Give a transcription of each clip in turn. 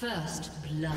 First blood.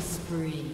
Spree.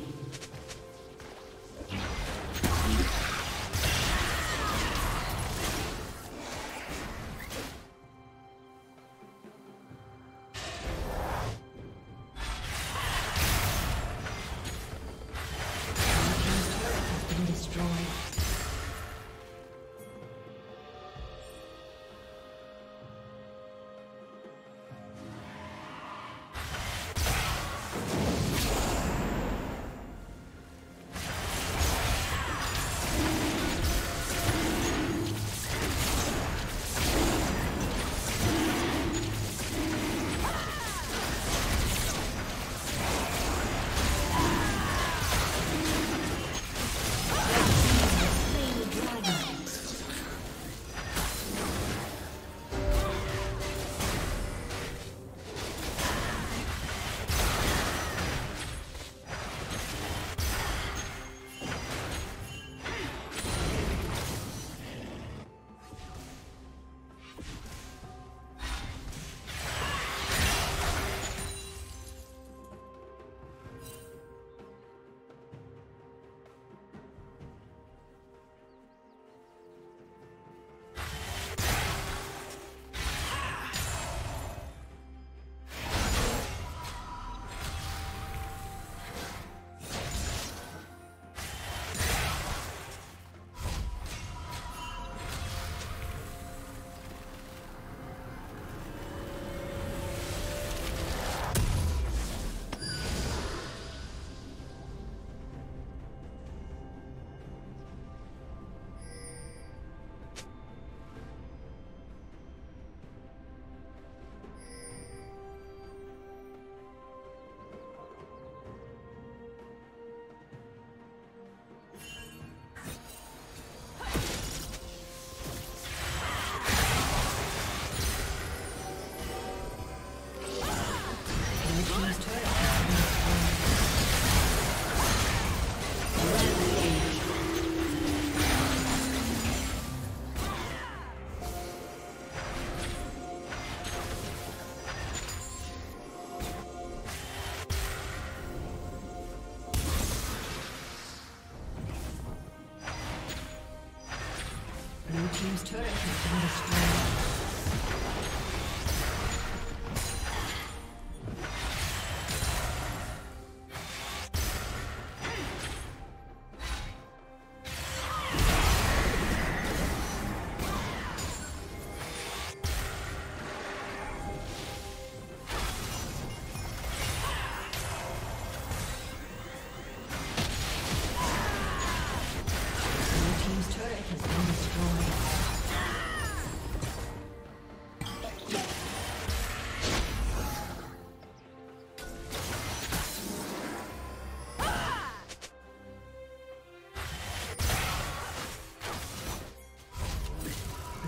Blue team's turret has been destroyed.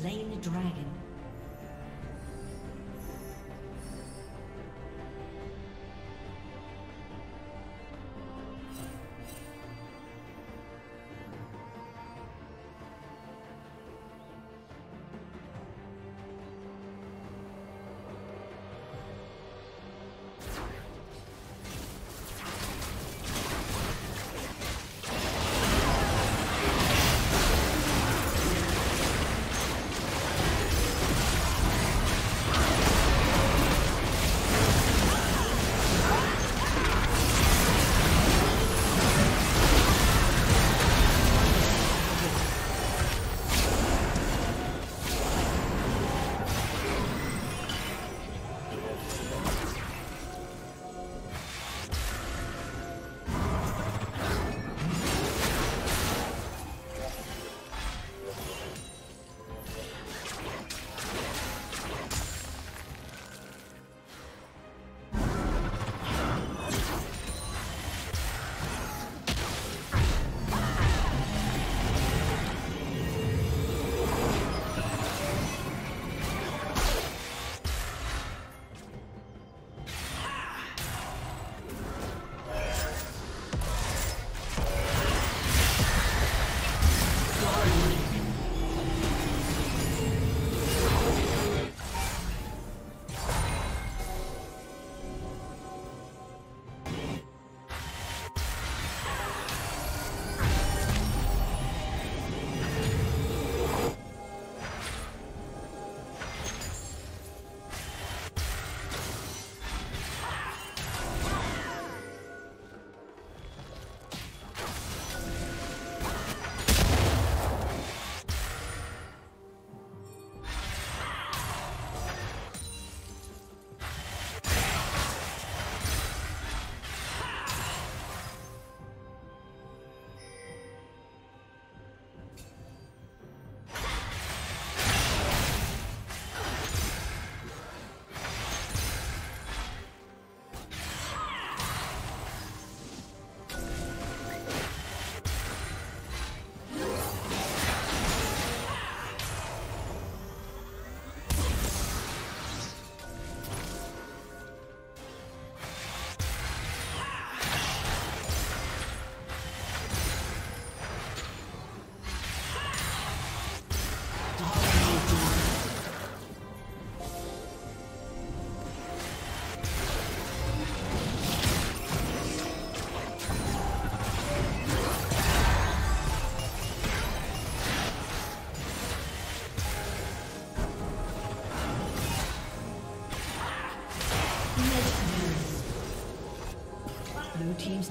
slain the dragon. Blue team's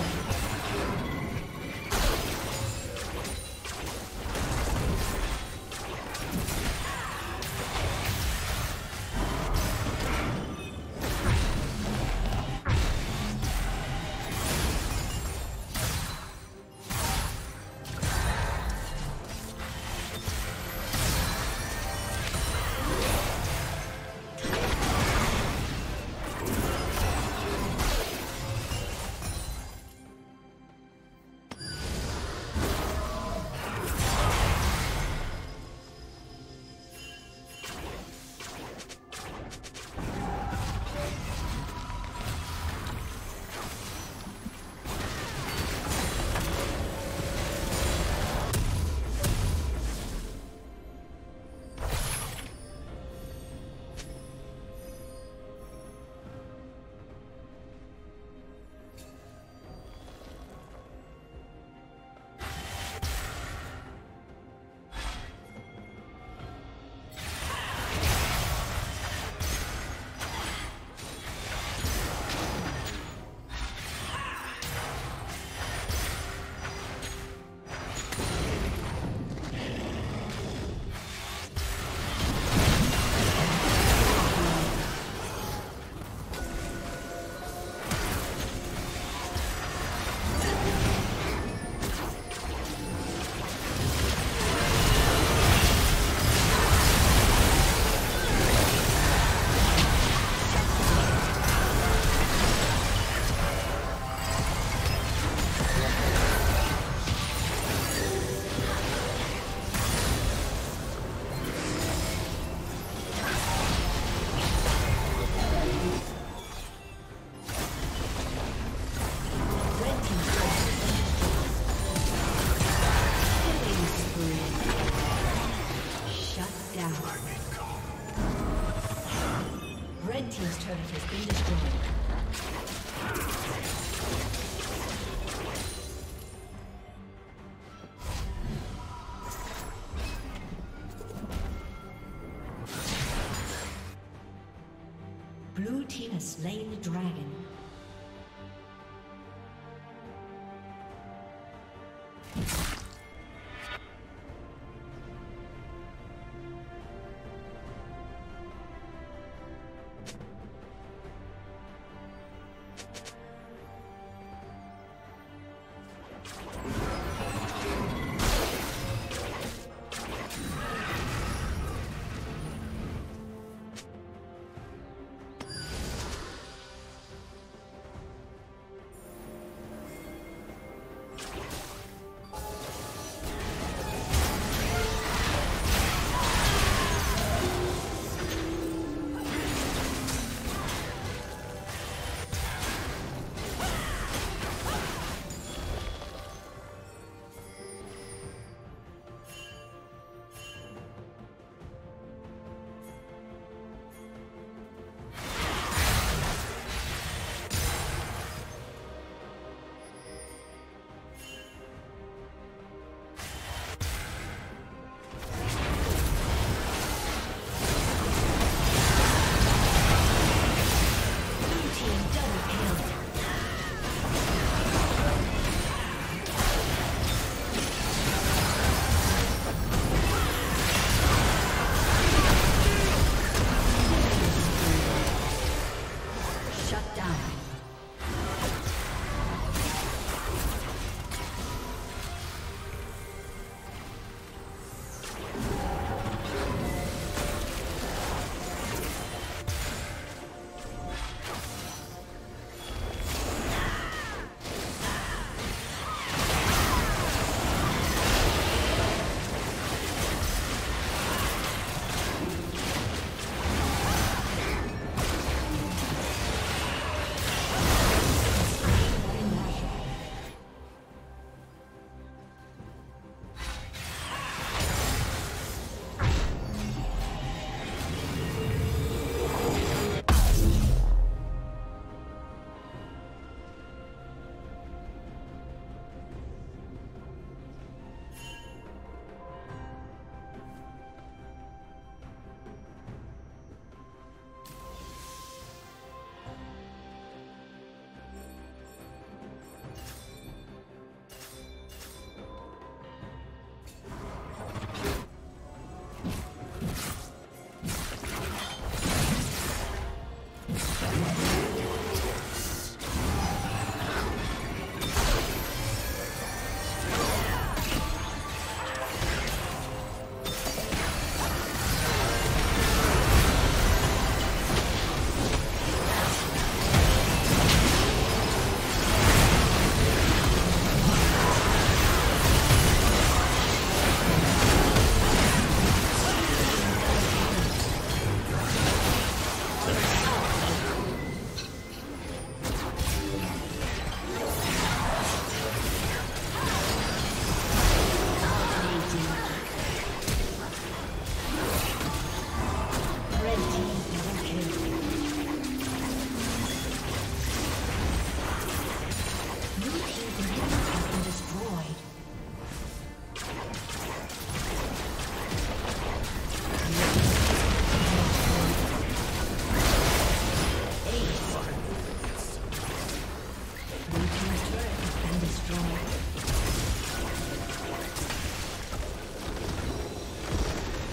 slain the dragon.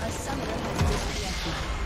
A summoner has disconnected.